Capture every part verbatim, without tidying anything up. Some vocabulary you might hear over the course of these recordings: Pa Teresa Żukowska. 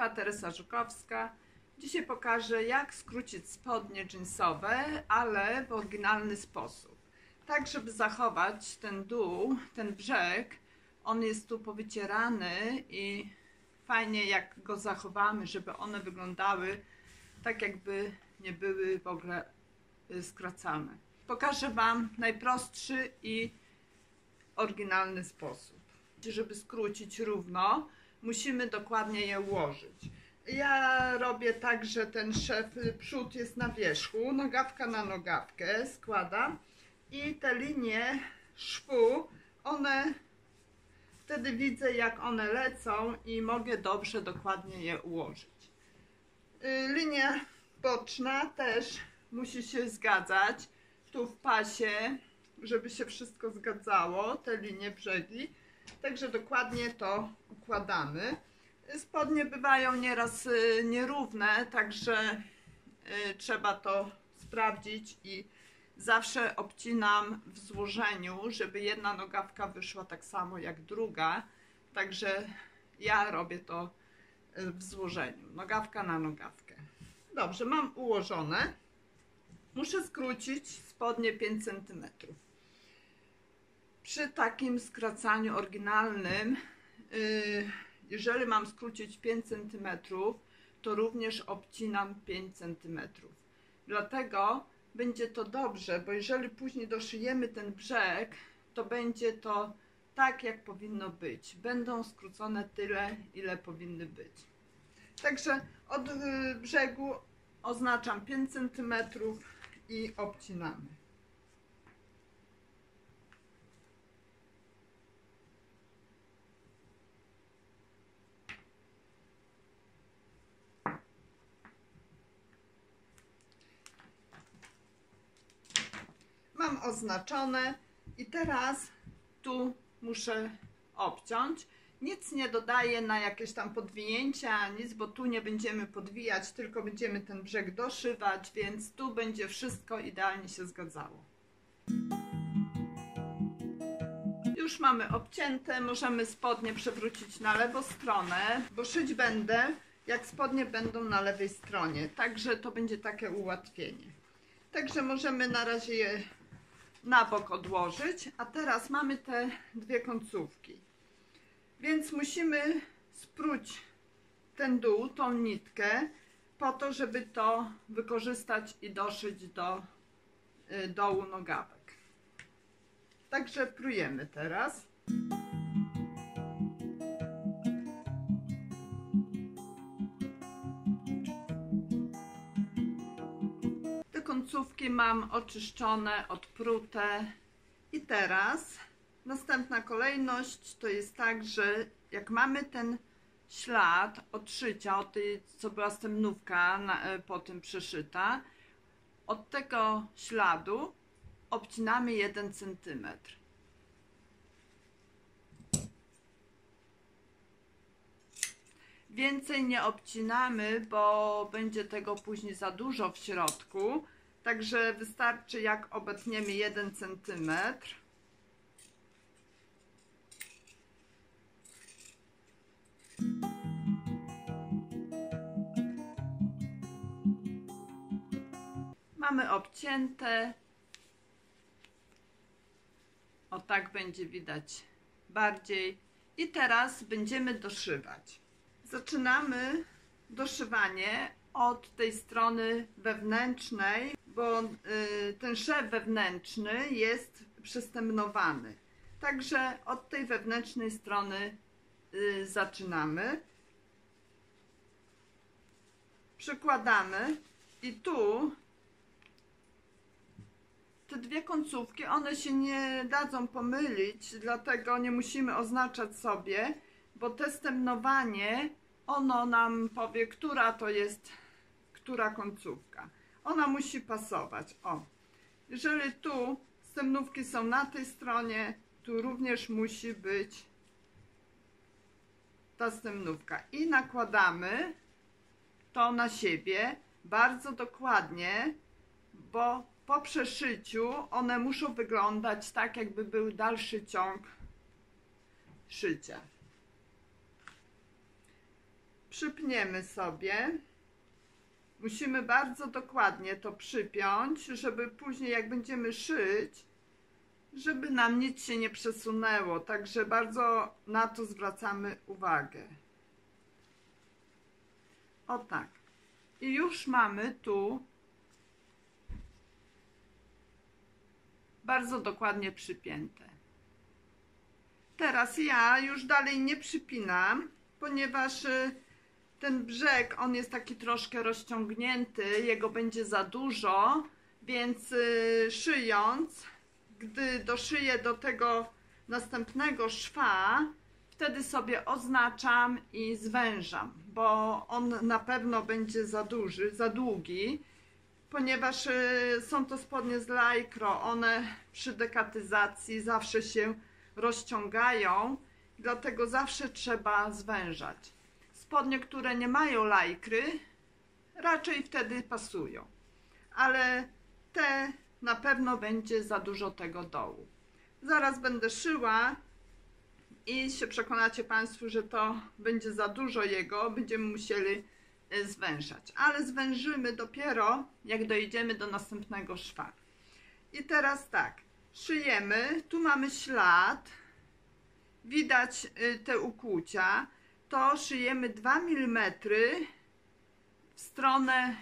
Pa Teresa Żukowska. Dzisiaj pokażę, jak skrócić spodnie jeansowe, ale w oryginalny sposób. Tak, żeby zachować ten dół, ten brzeg. On jest tu powycierany i fajnie, jak go zachowamy, żeby one wyglądały tak, jakby nie były w ogóle skracane. Pokażę Wam najprostszy i oryginalny sposób. Żeby skrócić równo, musimy dokładnie je ułożyć. Ja robię tak, że ten szef, przód jest na wierzchu, nogawka na nogawkę składam i te linie szwu, one wtedy widzę, jak one lecą i mogę dobrze, dokładnie je ułożyć. Linia boczna też musi się zgadzać, tu w pasie, żeby się wszystko zgadzało, te linie brzegi. Także dokładnie to układamy. Spodnie bywają nieraz nierówne, także trzeba to sprawdzić i zawsze obcinam w złożeniu, żeby jedna nogawka wyszła tak samo jak druga. Także ja robię to w złożeniu, nogawka na nogawkę. Dobrze, mam ułożone. Muszę skrócić spodnie pięć centymetrów. Przy takim skracaniu oryginalnym, jeżeli mam skrócić pięć centymetrów, to również obcinam pięć centymetrów. Dlatego będzie to dobrze, bo jeżeli później doszyjemy ten brzeg, to będzie to tak, jak powinno być. Będą skrócone tyle, ile powinny być. Także od brzegu oznaczam pięć centymetrów i obcinamy. Mam oznaczone i teraz tu muszę obciąć. Nic nie dodaję na jakieś tam podwinięcia, nic, bo tu nie będziemy podwijać, tylko będziemy ten brzeg doszywać, więc tu będzie wszystko idealnie się zgadzało. Już mamy obcięte, możemy spodnie przewrócić na lewą stronę, bo szyć będę, jak spodnie będą na lewej stronie, także to będzie takie ułatwienie. Także możemy na razie je na bok odłożyć, a teraz mamy te dwie końcówki. Więc musimy spróć ten dół, tą nitkę, po to, żeby to wykorzystać i doszyć do dołu nogawek. Także prujemy teraz. Te końcówki mam oczyszczone, odprute i teraz następna kolejność to jest tak, że jak mamy ten ślad od szycia, od tej, co była stępnówka na, po tym przeszyta, od tego śladu obcinamy jeden centymetr. Więcej nie obcinamy, bo będzie tego później za dużo w środku, także wystarczy, jak obetniemy jeden centymetr. Mamy obcięte, o tak będzie widać bardziej i teraz będziemy doszywać. Zaczynamy doszywanie od tej strony wewnętrznej, bo ten szef wewnętrzny jest przestępnowany, także od tej wewnętrznej strony zaczynamy, przykładamy i tu te dwie końcówki, one się nie dadzą pomylić, dlatego nie musimy oznaczać sobie, bo te stępnowanie, ono nam powie, która to jest, która końcówka. Ona musi pasować. O, jeżeli tu stępnówki są na tej stronie, tu również musi być ta stępnówka. I nakładamy to na siebie bardzo dokładnie, bo po przeszyciu one muszą wyglądać tak, jakby był dalszy ciąg szycia. przypniemy sobie. Musimy bardzo dokładnie to przypiąć, żeby później jak będziemy szyć, żeby nam nic się nie przesunęło, także bardzo na to zwracamy uwagę. O tak. I już mamy tu bardzo dokładnie przypięte. Teraz ja już dalej nie przypinam, ponieważ ten brzeg, on jest taki troszkę rozciągnięty, jego będzie za dużo, więc szyjąc, gdy doszyję do tego następnego szwa, wtedy sobie oznaczam i zwężam, bo on na pewno będzie za duży, za długi, ponieważ są to spodnie z lajkro, one przy dekatyzacji zawsze się rozciągają, dlatego zawsze trzeba zwężać. Spodnie, które nie mają lajkry, raczej wtedy pasują, ale te na pewno będzie za dużo tego dołu. Zaraz będę szyła i się przekonacie Państwo, że to będzie za dużo jego, będziemy musieli zwężać, ale zwężymy dopiero jak dojdziemy do następnego szwa. I teraz tak, szyjemy, tu mamy ślad, widać te ukłucia, to szyjemy dwa milimetry w stronę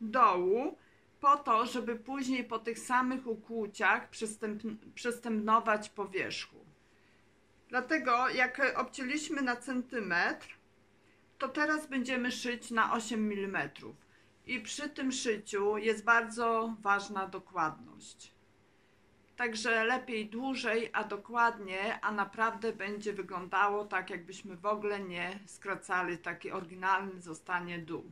dołu, po to, żeby później po tych samych ukłuciach przystępnować po wierzchu. Dlatego jak obcięliśmy na centymetr, to teraz będziemy szyć na osiem milimetrów. I przy tym szyciu jest bardzo ważna dokładność. Także lepiej dłużej, a dokładnie, a naprawdę będzie wyglądało tak, jakbyśmy w ogóle nie skracali. Taki oryginalny zostanie dół.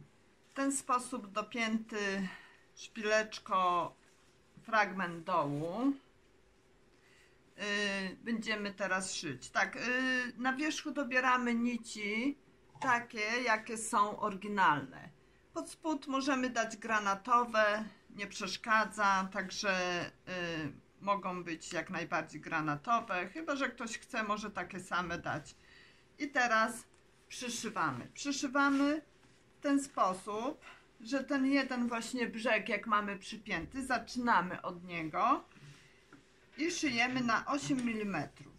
W ten sposób dopięty szpileczko fragment dołu yy, będziemy teraz szyć. Tak, yy, na wierzchu dobieramy nici takie, jakie są oryginalne. Pod spód możemy dać granatowe, nie przeszkadza, także yy, mogą być jak najbardziej granatowe, chyba że ktoś chce, może takie same dać. I teraz przyszywamy. Przyszywamy w ten sposób, że ten jeden właśnie brzeg, jak mamy przypięty, zaczynamy od niego i szyjemy na osiem milimetrów.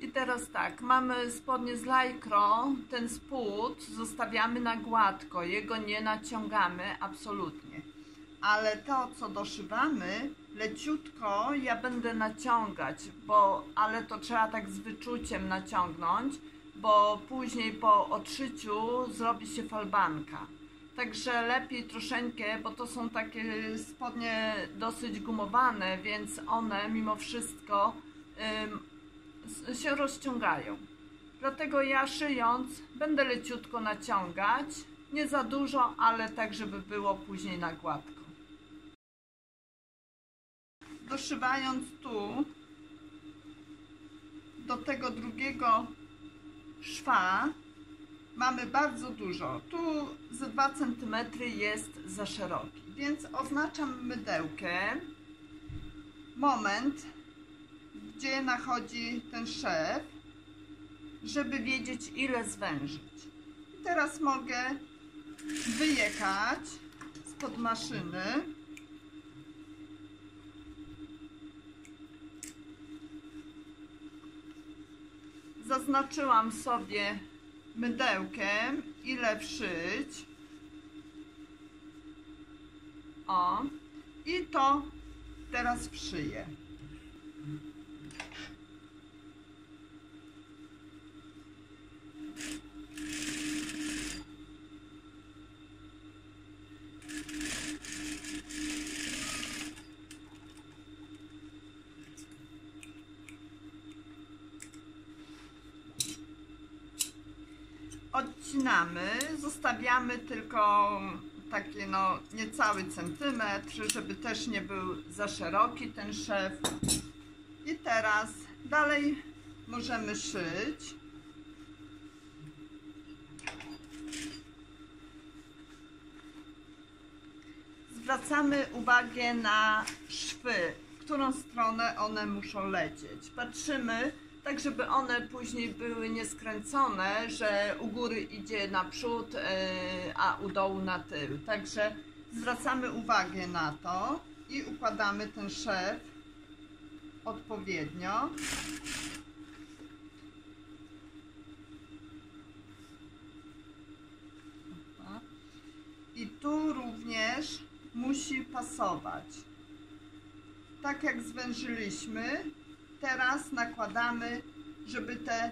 I teraz tak, mamy spodnie z lajkro, ten spód zostawiamy na gładko, jego nie naciągamy absolutnie. Ale to, co doszywamy, leciutko ja będę naciągać, bo, ale to trzeba tak z wyczuciem naciągnąć, bo później po odszyciu zrobi się falbanka. Także lepiej troszeczkę, bo to są takie spodnie dosyć gumowane, więc one mimo wszystko ym, się rozciągają. Dlatego ja szyjąc będę leciutko naciągać, nie za dużo, ale tak, żeby było później na gładko. Doszywając tu do tego drugiego szwa mamy bardzo dużo, tu ze dwa centymetry jest za szeroki, więc oznaczam mydełkiem moment, gdzie nachodzi ten szef, żeby wiedzieć, ile zwężyć. I teraz mogę wyjechać spod maszyny. Zaznaczyłam sobie mydełkiem, ile wszyć. O, i to teraz wszyję. Odcinamy, zostawiamy tylko taki no niecały centymetr, żeby też nie był za szeroki ten szef. I teraz dalej możemy szyć. zwracamy uwagę na szwy, w którą stronę one muszą lecieć. Patrzymy tak, żeby one później były nieskręcone, że u góry idzie naprzód, a u dołu na tył. Także zwracamy uwagę na to i układamy ten szew odpowiednio. I tu również musi pasować. Tak jak zwężyliśmy, teraz nakładamy, żeby ten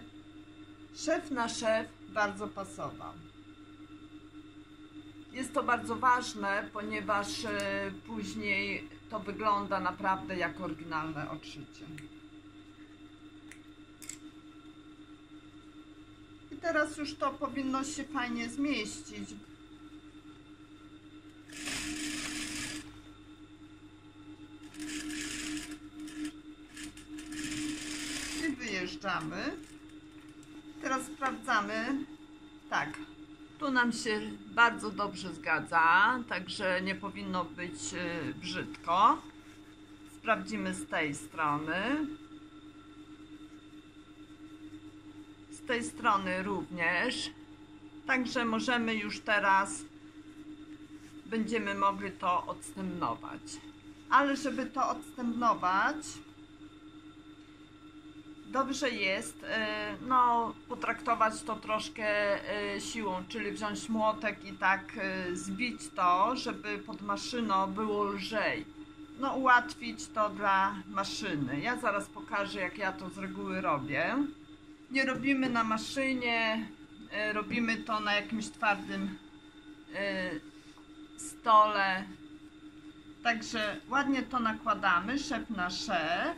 szew na szew bardzo pasował. Jest to bardzo ważne, ponieważ później to wygląda naprawdę jak oryginalne odszycie. I teraz już to powinno się fajnie zmieścić. I wyjeżdżamy. Teraz sprawdzamy. Tak, tu nam się bardzo dobrze zgadza, także nie powinno być brzydko. Sprawdzimy z tej strony. Z tej strony również. Także możemy już teraz, będziemy mogli to odstemplować. Ale żeby to odstemplować, dobrze jest no, potraktować to troszkę siłą, czyli wziąć młotek i tak zbić to, żeby pod maszyną było lżej. No, ułatwić to dla maszyny. Ja zaraz pokażę, jak ja to z reguły robię. Nie robimy na maszynie, robimy to na jakimś twardym stole. Także ładnie to nakładamy, szef na szef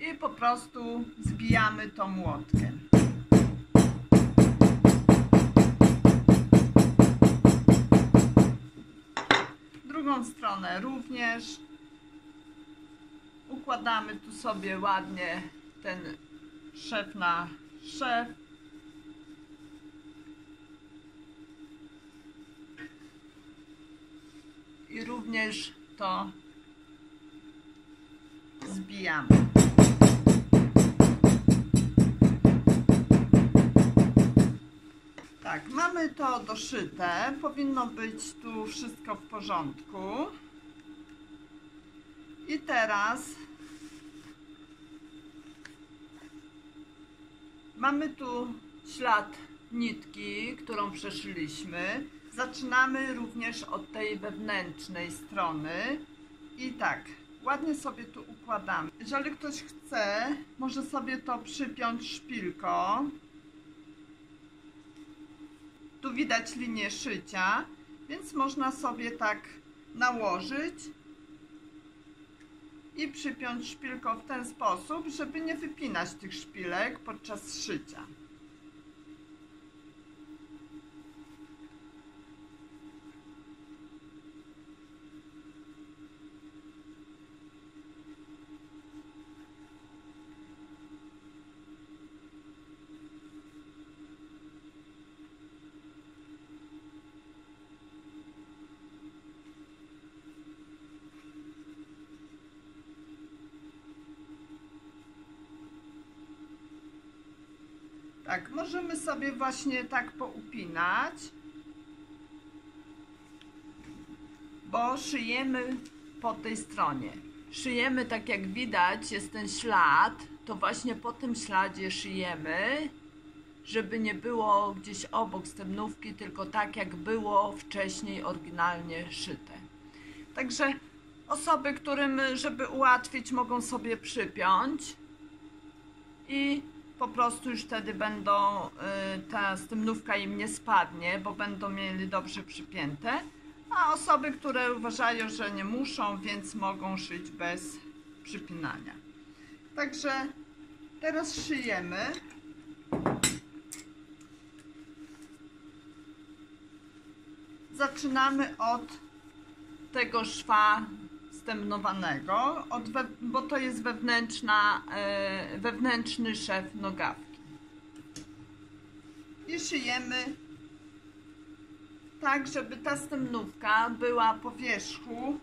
i po prostu zbijamy to młotkiem. Drugą stronę również układamy tu sobie ładnie ten szef na szef. I również to zbijamy. Tak, mamy to doszyte. Powinno być tu wszystko w porządku. I teraz mamy tu ślad nitki, którą przeszyliśmy. Zaczynamy również od tej wewnętrznej strony i tak, ładnie sobie tu układamy. Jeżeli ktoś chce, może sobie to przypiąć szpilką. Tu widać linię szycia, więc można sobie tak nałożyć i przypiąć szpilką w ten sposób, żeby nie wypinać tych szpilek podczas szycia. Tak, możemy sobie właśnie tak poupinać, bo szyjemy po tej stronie. Szyjemy, tak jak widać, jest ten ślad, to właśnie po tym śladzie szyjemy, żeby nie było gdzieś obok stępnówki, tylko tak jak było wcześniej oryginalnie szyte. Także osoby, którym, żeby ułatwić, mogą sobie przypiąć i po prostu już wtedy będą, ta stymnówka im nie spadnie, bo będą mieli dobrze przypięte, a osoby, które uważają, że nie muszą, więc mogą szyć bez przypinania. Także teraz szyjemy. Zaczynamy od tego szwa stemplowanego, bo to jest wewnętrzna, wewnętrzny szew nogawki. I szyjemy tak, żeby ta stępnówka była po wierzchu,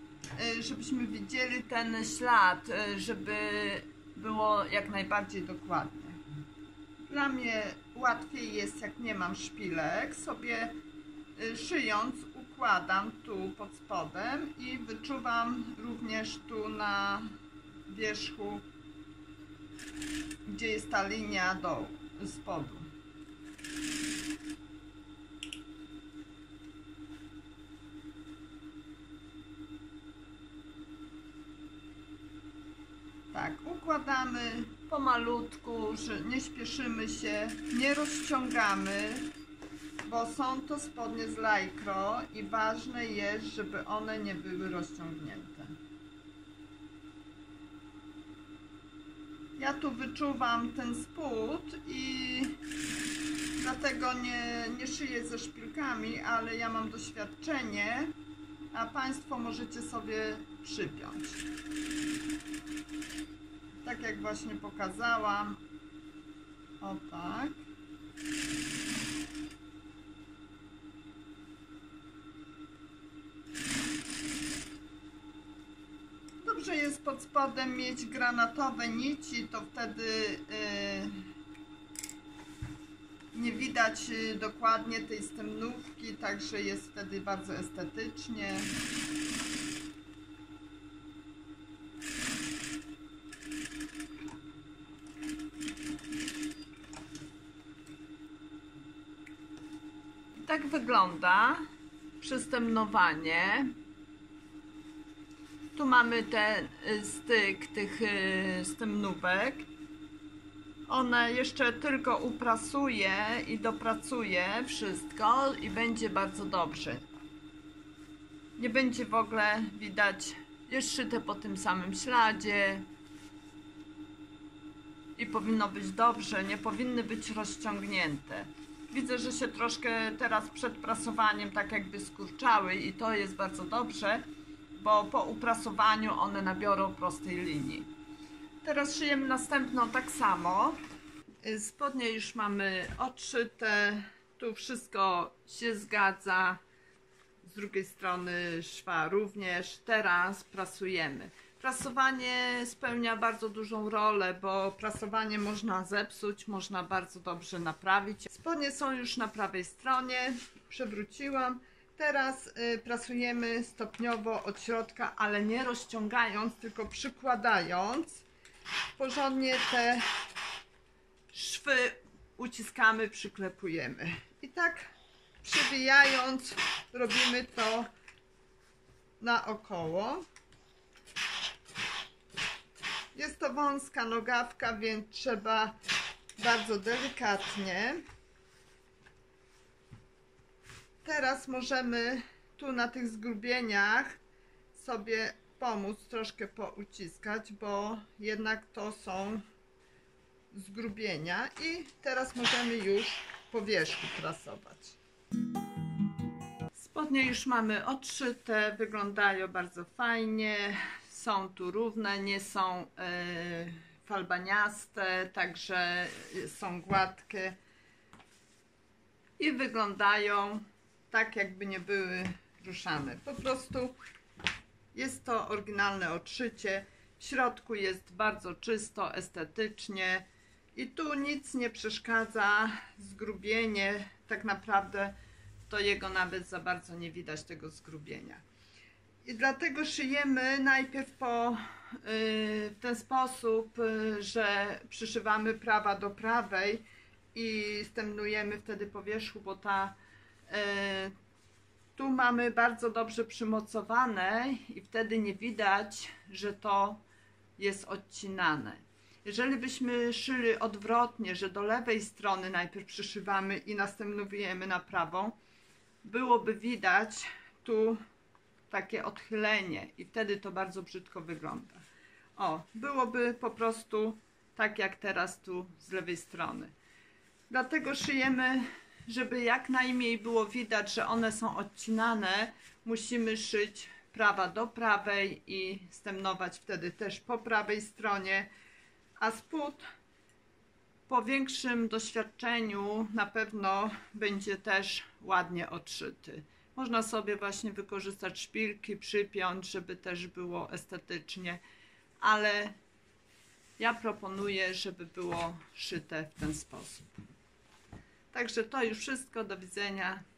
żebyśmy widzieli ten ślad, żeby było jak najbardziej dokładnie. Dla mnie łatwiej jest, jak nie mam szpilek, sobie szyjąc układam tu pod spodem i wyczuwam również tu na wierzchu, gdzie jest ta linia dołu, spodu. Tak, układamy pomalutku, że nie śpieszymy się, nie rozciągamy, bo są to spodnie z lajkro i ważne jest, żeby one nie były rozciągnięte. Ja tu wyczuwam ten spód i dlatego nie, nie szyję ze szpilkami, ale ja mam doświadczenie, a Państwo możecie sobie przypiąć. Tak jak właśnie pokazałam. O tak. Dobrze jest pod spodem mieć granatowe nici, to wtedy yy, nie widać dokładnie tej stępnówki, także jest wtedy bardzo estetycznie. Tak wygląda przystępnowanie. Tu mamy ten styk tych stępnówek. One jeszcze tylko uprasuję i dopracuję wszystko i będzie bardzo dobrze. Nie będzie w ogóle widać, jest szyte po tym samym śladzie. I powinno być dobrze, nie powinny być rozciągnięte. Widzę, że się troszkę teraz przed prasowaniem tak jakby skurczały i to jest bardzo dobrze, bo po uprasowaniu one nabiorą prostej linii. Teraz szyjemy następną tak samo. Spodnie już mamy odszyte, tu wszystko się zgadza, z drugiej strony szwa również. Teraz prasujemy. Prasowanie spełnia bardzo dużą rolę, bo prasowanie można zepsuć, można bardzo dobrze naprawić. Spodnie są już na prawej stronie, przewróciłam. Teraz prasujemy stopniowo od środka, ale nie rozciągając, tylko przykładając. Porządnie te szwy uciskamy, przyklepujemy. I tak przewijając robimy to naokoło. Jest to wąska nogawka, więc trzeba bardzo delikatnie. Teraz możemy tu na tych zgrubieniach sobie pomóc troszkę pouciskać, bo jednak to są zgrubienia i teraz możemy już po wierzchu prasować. Spodnie już mamy odszyte, wyglądają bardzo fajnie. Są tu równe, nie są yy, falbaniaste, także są gładkie i wyglądają tak, jakby nie były ruszane. Po prostu jest to oryginalne odszycie. W środku jest bardzo czysto, estetycznie i tu nic nie przeszkadza. Zgrubienie, tak naprawdę to jego nawet za bardzo nie widać, tego zgrubienia. I dlatego szyjemy najpierw po, yy, w ten sposób, yy, że przyszywamy prawa do prawej i stępnujemy wtedy po wierzchu, bo ta, yy, tu mamy bardzo dobrze przymocowane i wtedy nie widać, że to jest odcinane. Jeżeli byśmy szyli odwrotnie, że do lewej strony najpierw przyszywamy i następujemy na prawą, byłoby widać tu takie odchylenie i wtedy to bardzo brzydko wygląda. O, byłoby po prostu tak jak teraz tu z lewej strony. Dlatego szyjemy, żeby jak najmniej było widać, że one są odcinane, musimy szyć prawa do prawej i stępnować wtedy też po prawej stronie, a spód po większym doświadczeniu na pewno będzie też ładnie odszyty. Można sobie właśnie wykorzystać szpilki, przypiąć, żeby też było estetycznie, ale ja proponuję, żeby było szyte w ten sposób. Także to już wszystko, do widzenia.